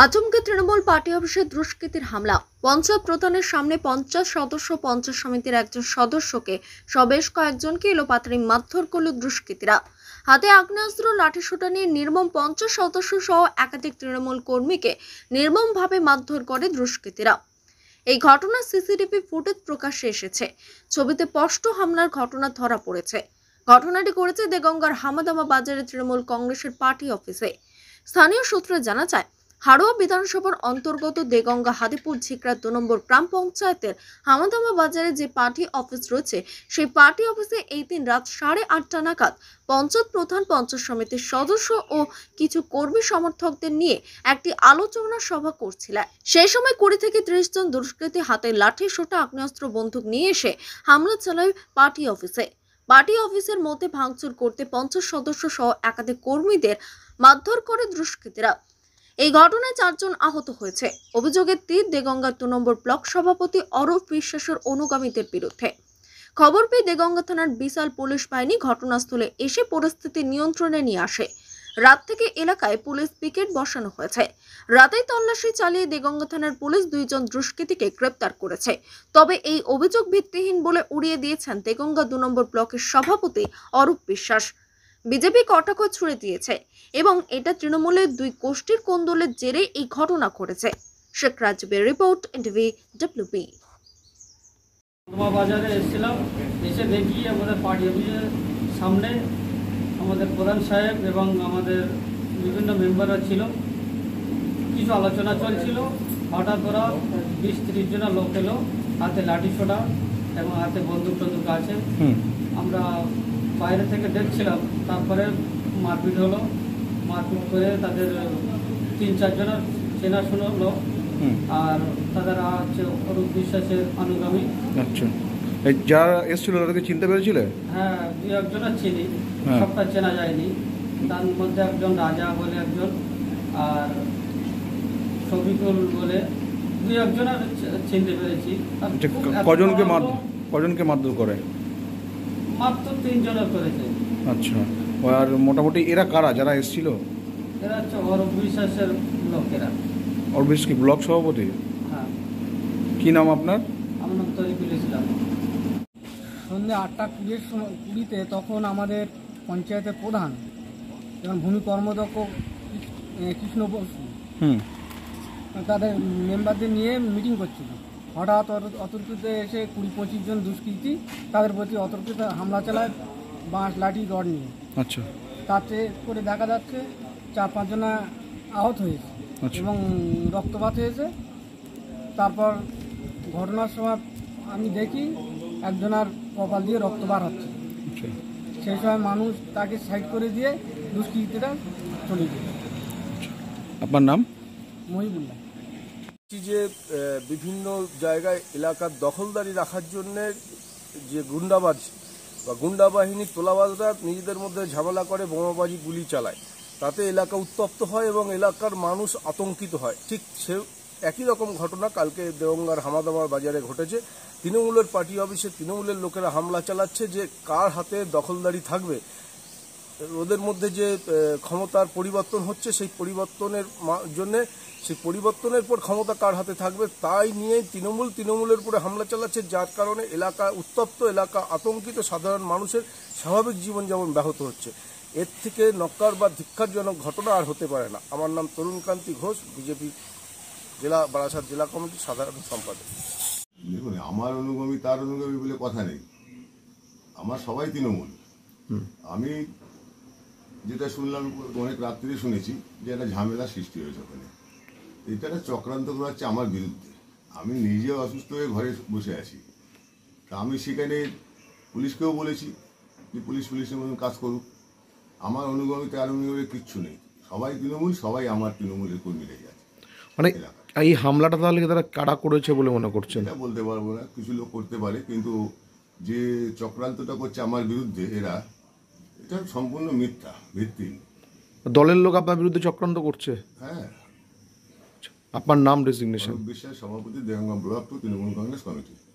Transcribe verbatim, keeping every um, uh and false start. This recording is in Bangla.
आचमका तृणमूल पार्टी अफिसे दुष्कृतीर हमला। पंचायत प्रधानेर सामने पंचाश सदस्य पंचायत समितिर एकजन सदस्यके सह बेश कयेकजनके एलोपाताड़ी मारधर करल दुष्कृतीरा। हाथे आग्नेयास्त्र लाठिसोटा निये निर्मम पंचाश सदस्य सह एकाधिक तृणमूल कर्मीके निर्ममभावे मारधर करे दुष्कृतीरा। এই ঘটনা সিসিটিভি ফুটেজ প্রকাশ্যে এসেছে। ছবিতে স্পষ্ট হামলার ঘটনা ধরা পড়েছে। ঘটনাটি ঘটেছে দেগঙ্গার হামাদামা বাজারে তৃণমূল কংগ্রেসের পার্টি অফিসে। স্থানীয় সূত্রে জানা যায়, হাড়োয়া বিধানসভার অন্তর্গত দেগঙ্গা হাদিপুর ঝিকরা দুই নম্বর গ্রাম পঞ্চায়েতের হামাদামা বাজারে যে পার্টি অফিস রয়েছে, সেই পার্টি অফিসে এই দিন রাত সাড়ে আটটা নাগাদ পঞ্চায়েত প্রধান, পঞ্চায়েত সমিতির সদস্য ও কিছু কর্মী সমর্থকদের নিয়ে একটি আলোচনা সভা করছিলেন। সেই সময় কুড়ি থেকে ত্রিশ জন দুষ্কৃতী হাতে লাঠি, সোটা, আগ্নেয়াস্ত্র, বন্দুক নিয়ে এসে হামলা চালায় পার্টি অফিসে। পার্টি অফিসের মধ্যে ভাঙচুর করতে পঞ্চাশ সদস্য সহ একাধিক কর্মীদের মারধর করে দুষ্কৃতীরা। এই ঘটনায় চারজন আহত হয়েছে। অভিযোগের তীর দেগঙ্গার দুই নম্বর ব্লক সভাপতি অরূপ বিশ্বাসের অনুগামীদের বিরুদ্ধে। খবর পেয়ে দেগঙ্গা থানার বিশাল পুলিশ বাহিনী ঘটনাস্থলে এসে পরিস্থিতি নিয়ন্ত্রণে নিয়ে আসে। রাত থেকে এলাকায় পুলিশ পিকেট বসানো হয়েছে। রাতেই তল্লাশি চালিয়ে দেগঙ্গা থানার পুলিশ দুইজন দুষ্কৃতীকে গ্রেপ্তার করেছে। তবে এই অভিযোগ ভিত্তিহীন বলে উড়িয়ে দিয়েছেন দেগঙ্গা দুই নম্বর ব্লকের সভাপতি অরূপ বিশ্বাস। বিজেপি কটাক্ষ ছুড়ে দিয়েছে এবং এটা তৃণমূলের দুই গোষ্ঠীর কোন্দলের জেরে এই ঘটনা ঘটেছে। শেখ রাজবের রিপোর্ট, এনটিভি ডব্লিউপি। বাজারে এসেছিলাম, এসে দেখি আমাদের পার্টি অফিসের সামনে আমাদের প্রধান সাহেব এবং আমাদের বিভিন্ন মেম্বাররা ছিল। কিছু আলোচনা চলছিল, হঠাৎ ওরা বিশ ত্রিশ জনা লোক এলো, হাতে লাঠি ছোটা এবং হাতে বন্দুক টন্দুক আছে। আমরা বাইরে থেকে দেখছিলাম, তারপরে মারপিট হলো। মারপিট করে তাদের তিন চারজনের চেনাশোনা লোক, আর তাদের হচ্ছে অরূপ বিশ্বাসের অনুগামী। আচ্ছা, যারা এসেছিল তাদেরকে চিনতে পেরেছিল? হ্যাঁ, দু একজনের চিনি, সবটা চেনা যায়নি। তার মধ্যে একজন রাজা বলে একজন, আর শফিকুল বলে দু একজনের চিনতে পেরেছি। কজনকে মার কজনকে মারধর করে? মাত্র তিনজনের করেছে। আচ্ছা, আর মোটামুটি এরা কারা যারা এসেছিল? এরা হচ্ছে অরূপ বিশ্বাসের লোকেরা। অরূপ বিশ্বাস কি ব্লক সভাপতি? হ্যাঁ। কি নাম আপনার? আমার নাম তরিকুল ইসলাম। সন্ধ্যে আটটা কুড়ির সময় কুড়িতে তখন আমাদের পঞ্চায়েতের প্রধান যেমন ভূমি কর্মদক্ষ কৃষ্ণ বসু, হুম, তাদের মেম্বারদের নিয়ে মিটিং করছিল। হঠাৎ অতর্কিতে এসে কুড়ি পঁচিশ জন দুষ্কৃতী তাদের প্রতি অতর্কিত হামলা চালায় বাঁশ, লাঠি, রড নিয়ে। আচ্ছা, তাতে করে দেখা যাচ্ছে চার পাঁচজনা আহত হয়েছে এবং রক্তপাত হয়েছে। তারপর ঘটনার সময় আমি দেখি একজনার কপাল দিয়ে রক্তপাত হচ্ছে। সেই সময় মানুষ তাকে সাইড করে দিয়ে দুষ্কৃতীরা চলে গেছে। আপনার নাম? মহিবুল্লাহ। যে বিভিন্ন জায়গায় এলাকার দখলদারি রাখার জন্যে যে গুন্ডাবাজি বা গুন্ডা বাহিনী, তোলাবাজরা নিজেদের মধ্যে ঝামেলা করে, বোমাবাজি, গুলি চালায়, তাতে এলাকা উত্তপ্ত হয় এবং এলাকার মানুষ আতঙ্কিত হয়। ঠিক সে একই রকম ঘটনা কালকে দেওঙ্গার হামাদামা বাজারে ঘটেছে। তৃণমূলের পার্টি অফিসে তৃণমূলের লোকেরা হামলা চালাচ্ছে। যে কার হাতে দখলদারি থাকবে, ওদের মধ্যে যে ক্ষমতার পরিবর্তন হচ্ছে, সেই পরিবর্তনের জন্য সেই পরিবর্তনের পর ক্ষমতা কার হাতে থাকবে, তাই নিয়ে তৃণমূল তৃণমূলের উপরে হামলা চালাচ্ছে, যার কারণে এলাকা উত্তপ্ত, এলাকা আতঙ্কিত, সাধারণ মানুষের স্বাভাবিক জীবন যেমন ব্যাহত হচ্ছে। এর থেকে নক্কার বা ধিক্কারজনক ঘটনা আর হতে পারে না। আমার নাম তরুণকান্তি ঘোষ, বিজেপি জেলা বারাসাত জেলা কমিটির সাধারণ সম্পাদক। দেখুন, আমার অনুগামী তার অনুগামী বলে কথা নেই, আমার সবাই তৃণমূল। আমি যেটা শুনলাম, অনেক রাত্রে শুনেছি যে একটা ঝামেলা সৃষ্টি হয়েছে ওখানে। এটা একটা চক্রান্ত করা হচ্ছে আমার বিরুদ্ধে। আমি নিজে অসুস্থ হয়ে ঘরে বসে আছি, তা আমি সেখানে পুলিশকেও বলেছি যে পুলিশ পুলিশের মতন কাজ করুক। আমার অনুগামী তার অনুগামী কিচ্ছু নেই, সবাই তৃণমূল, সবাই আমার তৃণমূলের কর্মীরা আছে। মানে এই হামলাটা তাহলে তারা কারা করেছে বলে মনে করছে? এটা বলতে পারবো না, কিছু লোক করতে পারে, কিন্তু যে চক্রান্তটা করছে আমার বিরুদ্ধে এরা, এটা সম্পূর্ণ মিথ্যা, ভিত্তিহীন। দলের লোক আপনার বিরুদ্ধে চক্রান্ত করছে? হ্যাঁ। আপনার নাম, রেজিগনেশন? বিশ্বাস, সভাপতি, Deganga block Trinamool Congress committee.